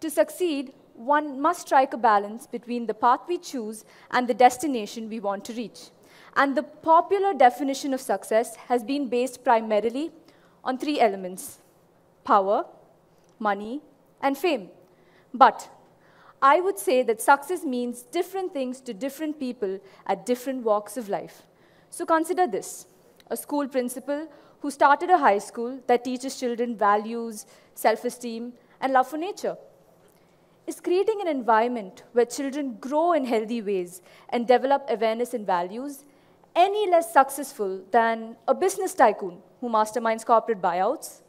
To succeed, one must strike a balance between the path we choose and the destination we want to reach. And the popular definition of success has been based primarily on three elements: power, money, and fame. But I would say that success means different things to different people at different walks of life. So consider this: a school principal who started a high school that teaches children values, self-esteem, and love for nature. Is creating an environment where children grow in healthy ways and develop awareness and values any less successful than a business tycoon who masterminds corporate buyouts?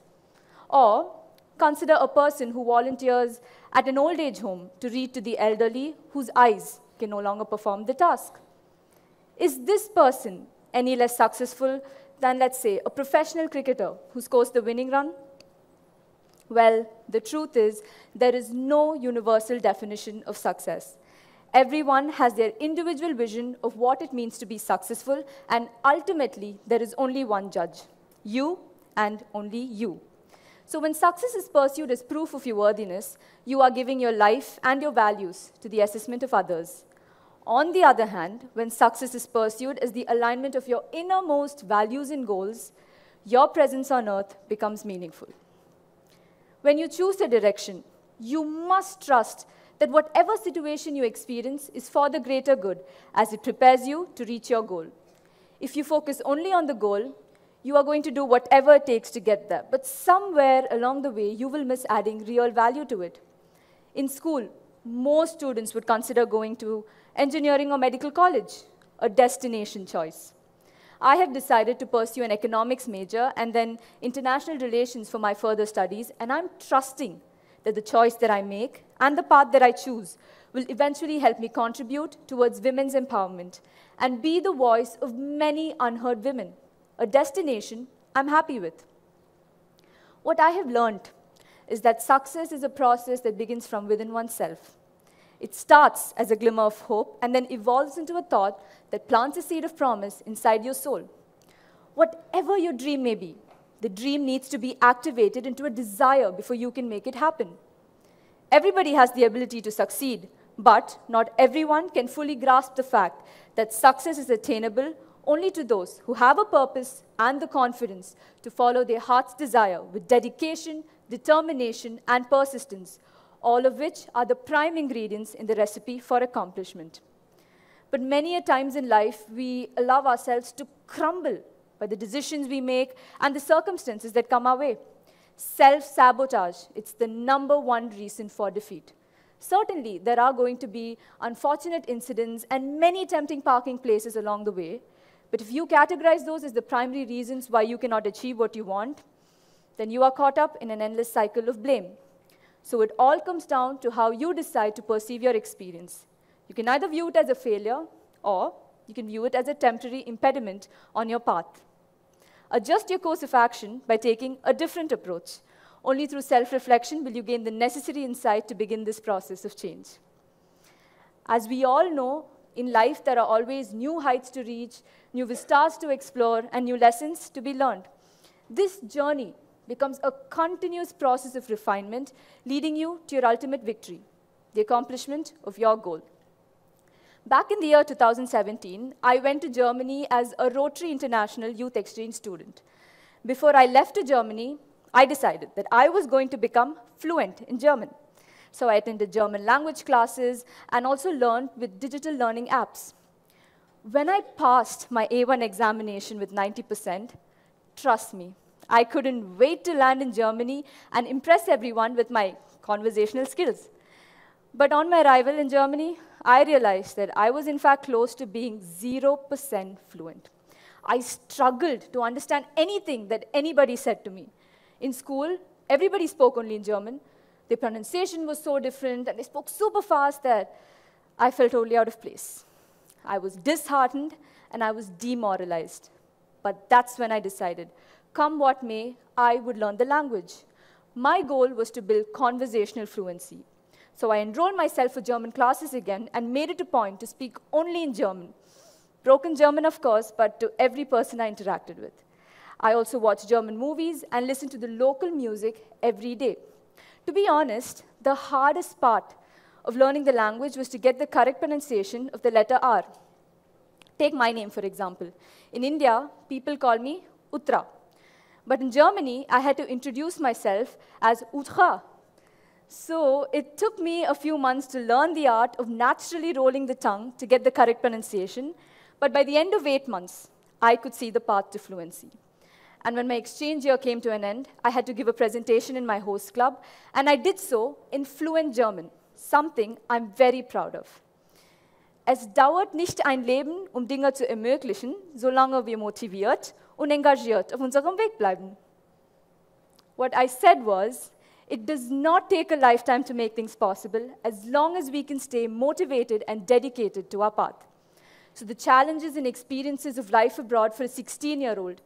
Or consider a person who volunteers at an old age home to read to the elderly whose eyes can no longer perform the task. Is this person any less successful than, let's say, a professional cricketer who scores the winning run? Well, the truth is, there is no universal definition of success. Everyone has their individual vision of what it means to be successful, and ultimately, there is only one judge, you and only you. So when success is pursued as proof of your worthiness, you are giving your life and your values to the assessment of others. On the other hand, when success is pursued as the alignment of your innermost values and goals, your presence on earth becomes meaningful. When you choose a direction, you must trust that whatever situation you experience is for the greater good, as it prepares you to reach your goal. If you focus only on the goal, you are going to do whatever it takes to get there. But somewhere along the way, you will miss adding real value to it. In school, most students would consider going to engineering or medical college, a destination choice. I had decided to pursue an economics major and then international relations for my further studies, and I'm trusting that the choice that I make and the path that I choose will eventually help me contribute towards women's empowerment and be the voice of many unheard women, a destination I'm happy with. What I have learned is that success is a process that begins from within oneself. It starts as a glimmer of hope and then evolves into a thought that plants a seed of promise inside your soul. Whatever your dream may be, the dream needs to be activated into a desire before you can make it happen. Everybody has the ability to succeed, but not everyone can fully grasp the fact that success is attainable only to those who have a purpose and the confidence to follow their heart's desire with dedication, determination, and persistence, all of which are the prime ingredients in the recipe for accomplishment. But many a times in life, we allow ourselves to crumble by the decisions we make and the circumstances that come our way. Self-sabotage, it's the #1 reason for defeat. Certainly, there are going to be unfortunate incidents and many tempting parking places along the way, but if you categorize those as the primary reasons why you cannot achieve what you want, then you are caught up in an endless cycle of blame. So it all comes down to how you decide to perceive your experience. You can either view it as a failure, or you can view it as a temporary impediment on your path. Adjust your course of action by taking a different approach. Only through self-reflection will you gain the necessary insight to begin this process of change. As we all know, in life there are always new heights to reach, new vistas to explore, and new lessons to be learned. This journey becomes a continuous process of refinement, leading you to your ultimate victory, the accomplishment of your goal. Back in the year 2017, I went to Germany as a Rotary International Youth Exchange student. Before I left to Germany, I decided that I was going to become fluent in German. So I attended German language classes and also learned with digital learning apps. When I passed my A1 examination with 90%, trust me, I couldn't wait to land in Germany and impress everyone with my conversational skills. But on my arrival in Germany, I realized that I was in fact close to being 0% fluent. I struggled to understand anything that anybody said to me. In school, everybody spoke only in German. Their pronunciation was so different, and they spoke super fast that I felt totally out of place. I was disheartened, and I was demoralized. But that's when I decided, come what may, I would learn the language. My goal was to build conversational fluency. So I enrolled myself for German classes again and made it a point to speak only in German. Broken German, of course, but to every person I interacted with. I also watched German movies and listened to the local music every day. To be honest, the hardest part of learning the language was to get the correct pronunciation of the letter R. Take my name, for example. In India, people call me Uthra. But in Germany, I had to introduce myself as Uthra. So it took me a few months to learn the art of naturally rolling the tongue to get the correct pronunciation. But by the end of 8 months, I could see the path to fluency. And when my exchange year came to an end, I had to give a presentation in my host club, and I did so in fluent German, something I'm very proud of. Es dauert nicht ein Leben, Dinge zu ermöglichen, solange wir motiviert und engagiert auf unserem Weg bleiben. What I said was, it does not take a lifetime to make things possible, as long as we can stay motivated and dedicated to our path. So the challenges and experiences of life abroad for a 16-year-old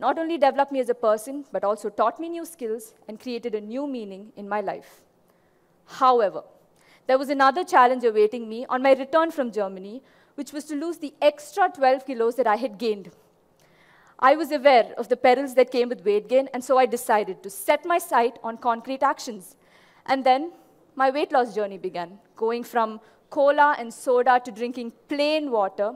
not only developed me as a person, but also taught me new skills and created a new meaning in my life. However, there was another challenge awaiting me on my return from Germany, which was to lose the extra 12 kilos that I had gained. I was aware of the perils that came with weight gain, and so I decided to set my sight on concrete actions. And then my weight loss journey began, going from cola and soda to drinking plain water,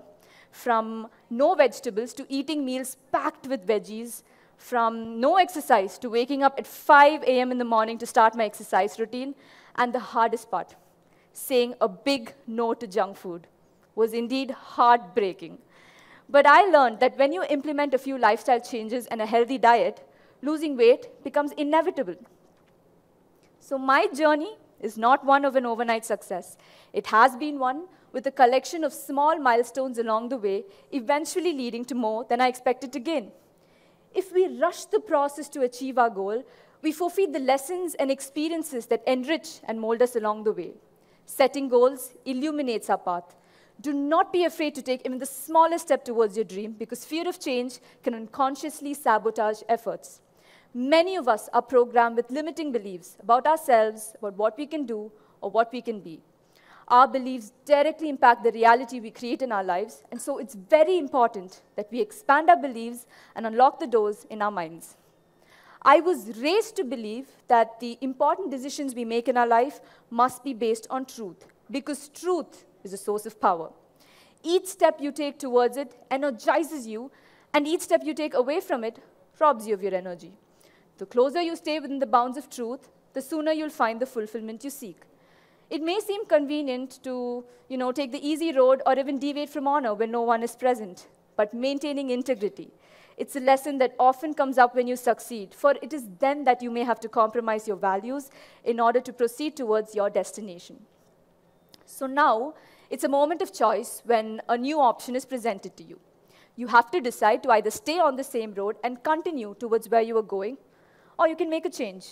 from no vegetables to eating meals packed with veggies, from no exercise to waking up at 5 a.m. in the morning to start my exercise routine. And the hardest part, saying a big no to junk food, was indeed heartbreaking. But I learned that when you implement a few lifestyle changes and a healthy diet, losing weight becomes inevitable. So my journey is not one of an overnight success. It has been one with a collection of small milestones along the way, eventually leading to more than I expected to gain. If we rush the process to achieve our goal, we forfeit the lessons and experiences that enrich and mold us along the way. Setting goals illuminates our path. Do not be afraid to take even the smallest step towards your dream, because fear of change can unconsciously sabotage efforts. Many of us are programmed with limiting beliefs about ourselves, about what we can do, or what we can be. Our beliefs directly impact the reality we create in our lives, and so it's very important that we expand our beliefs and unlock the doors in our minds. I was raised to believe that the important decisions we make in our life must be based on truth, because truth is a source of power. Each step you take towards it energizes you, and each step you take away from it robs you of your energy. The closer you stay within the bounds of truth, the sooner you'll find the fulfillment you seek. It may seem convenient to, take the easy road or even deviate from honor when no one is present, but maintaining integrity, it's a lesson that often comes up when you succeed, for it is then that you may have to compromise your values in order to proceed towards your destination. So now, it's a moment of choice when a new option is presented to you. You have to decide to either stay on the same road and continue towards where you are going, or you can make a change.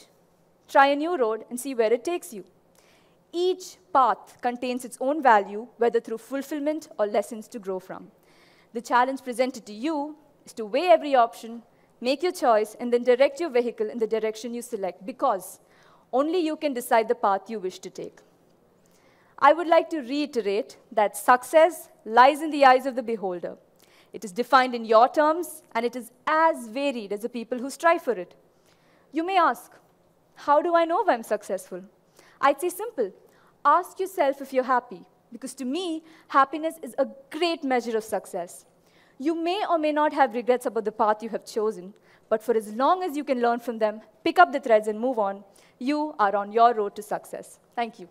Try a new road and see where it takes you. Each path contains its own value, whether through fulfillment or lessons to grow from. The challenge presented to you is to weigh every option, make your choice, and then direct your vehicle in the direction you select, because only you can decide the path you wish to take. I would like to reiterate that success lies in the eyes of the beholder. It is defined in your terms, and it is as varied as the people who strive for it. You may ask, how do I know if I'm successful? I'd say simple. Ask yourself if you're happy, because to me, happiness is a great measure of success. You may or may not have regrets about the path you have chosen, but for as long as you can learn from them, pick up the threads and move on, you are on your road to success. Thank you.